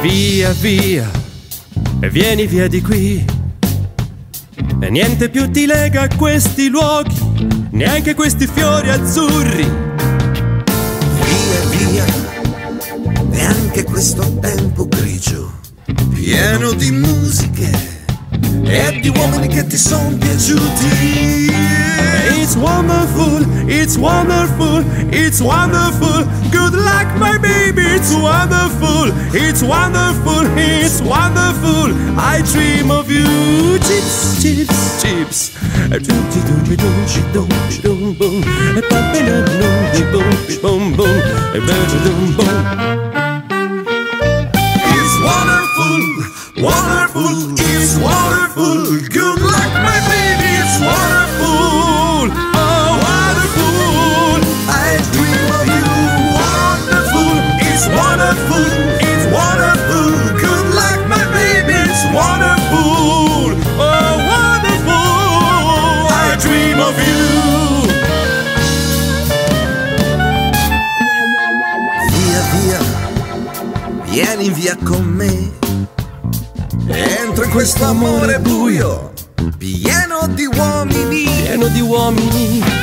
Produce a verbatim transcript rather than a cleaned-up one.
Via, via, e vieni via di qui. E niente più ti lega a questi luoghi, neanche questi fiori azzurri. Via, via, e anche questo tempo grigio, pieno di musiche e di uomini che ti son piaciuti. It's wonderful, it's wonderful, it's wonderful. Good luck, my baby, it's wonderful, it's wonderful, it's wonderful. I dream of you. Chips, chips, chips. It's wonderful, wonderful, it's wonderful. Good luck, my baby, it's wonderful. Vieni via con me, entro in questo amore buio, pieno di uomini, pieno di uomini.